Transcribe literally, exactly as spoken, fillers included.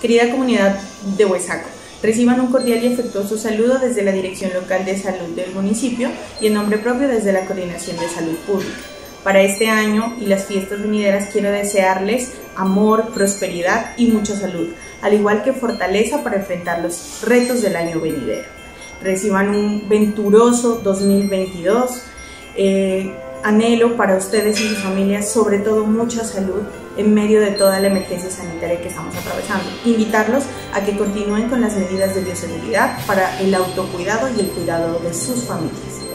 Querida comunidad de Buesaco, reciban un cordial y afectuoso saludo desde la Dirección Local de Salud del municipio y en nombre propio desde la Coordinación de Salud Pública. Para este año y las fiestas venideras quiero desearles amor, prosperidad y mucha salud, al igual que fortaleza para enfrentar los retos del año venidero. Reciban un venturoso dos mil veintidós, eh, anhelo para ustedes y sus familias, sobre todo mucha salud en medio de toda la emergencia sanitaria que estamos atravesando. Invitarlos a que continúen con las medidas de bioseguridad para el autocuidado y el cuidado de sus familias.